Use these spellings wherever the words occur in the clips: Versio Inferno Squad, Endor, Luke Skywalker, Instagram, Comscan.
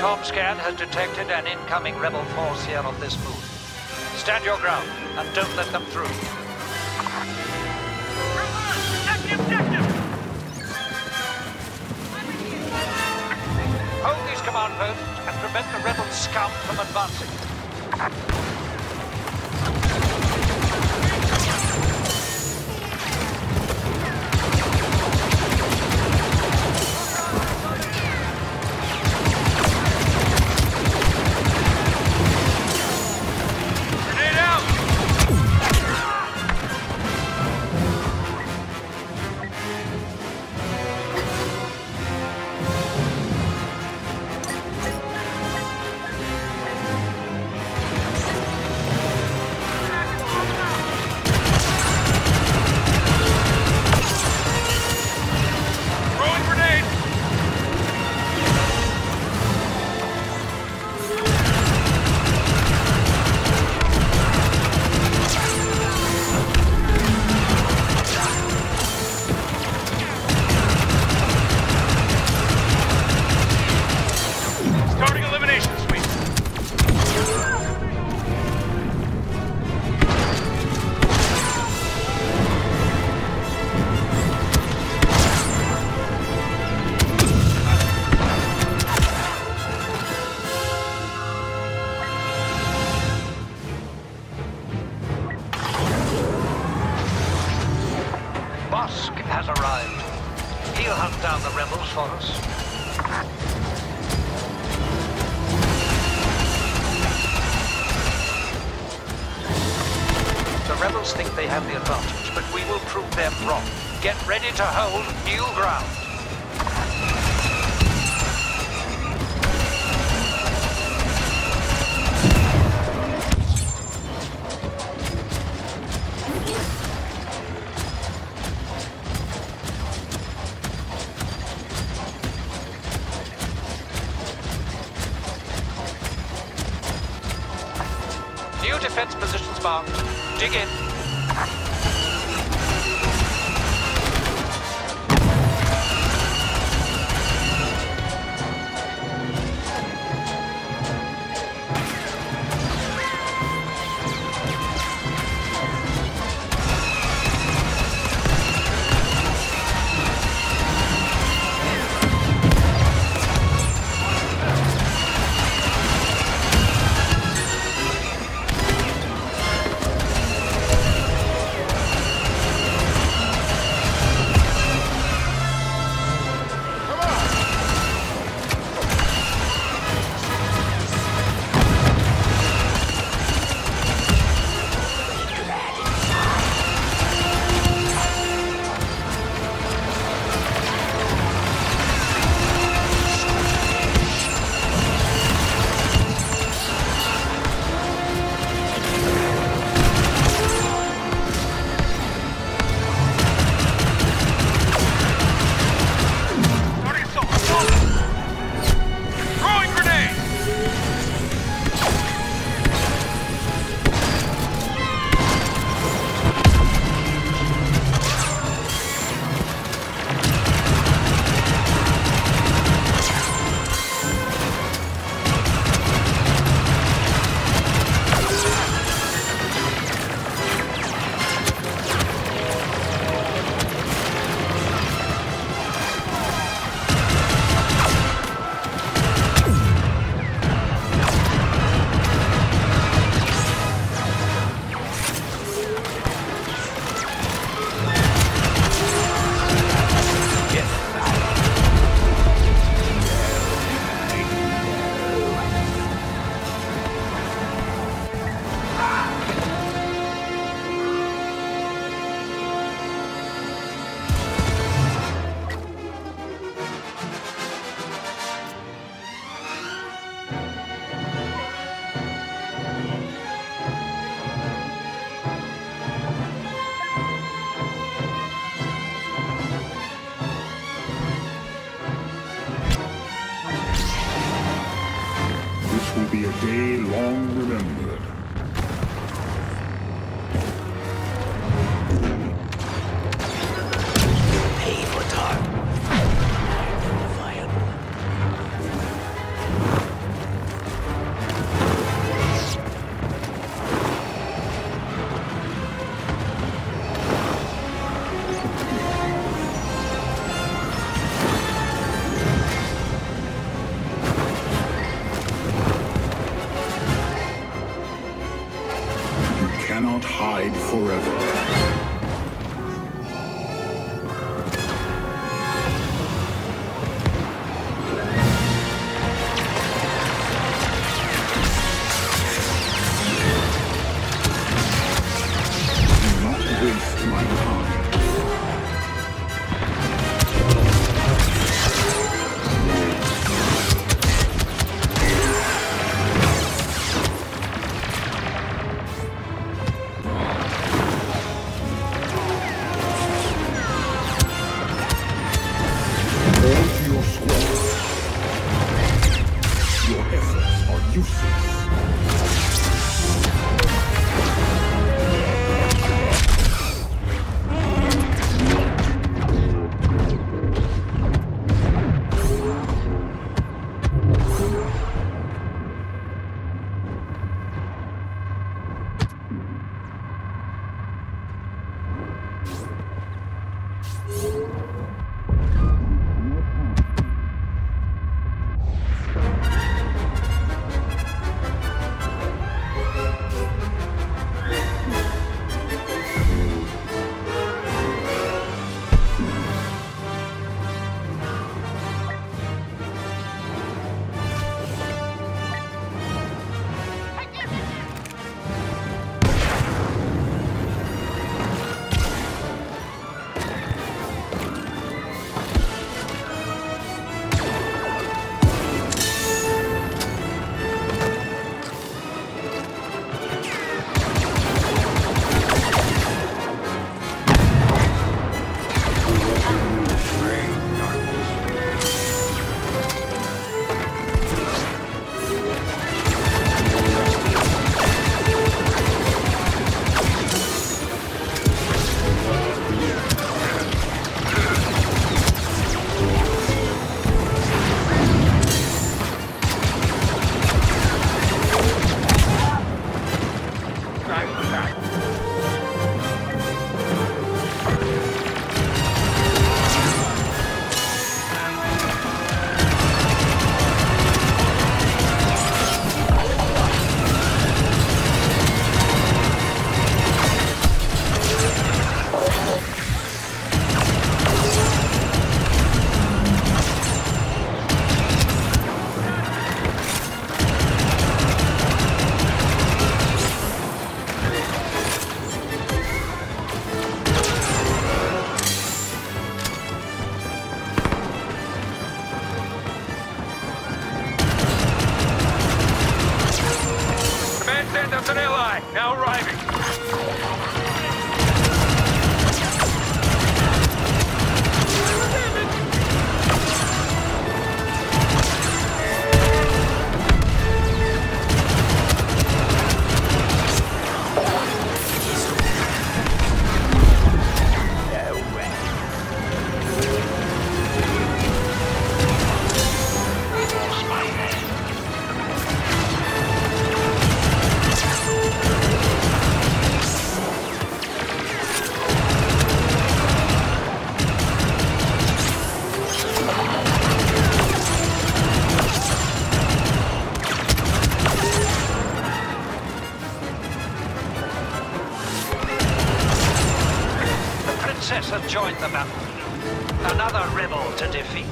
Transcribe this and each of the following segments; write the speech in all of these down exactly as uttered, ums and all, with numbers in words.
Comscan has detected an incoming rebel force here on this moon. Stand your ground and don't let them through. Active, active. Hold these command posts and prevent the rebel scum from advancing. To hold new ground. New defense positions marked. Dig in. Thank you. died forever. Have joined the battle. Another rebel to defeat.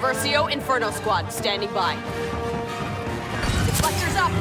Versio Inferno Squad, standing by. Clusters up!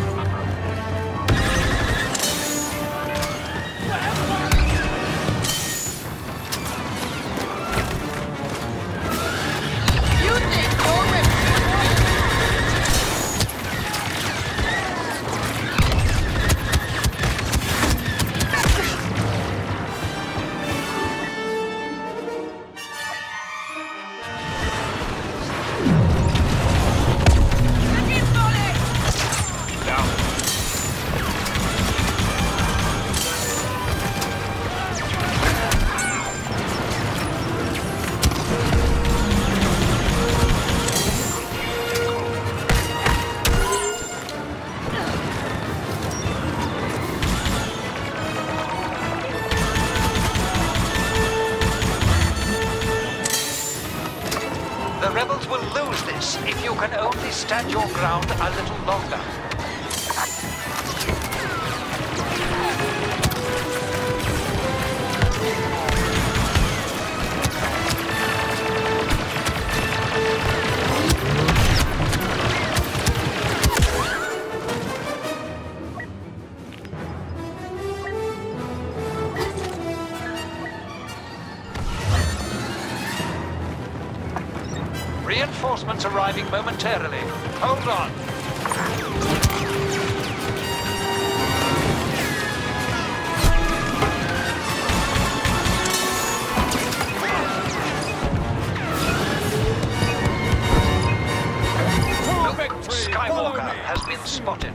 this if you can only stand your ground a little longer. Reinforcements arriving momentarily. Hold on. Luke Skywalker has been spotted.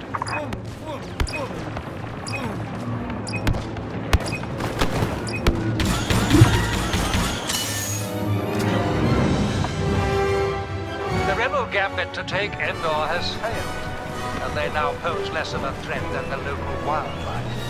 Gambit to take Endor has failed, and they now pose less of a threat than the local wildlife.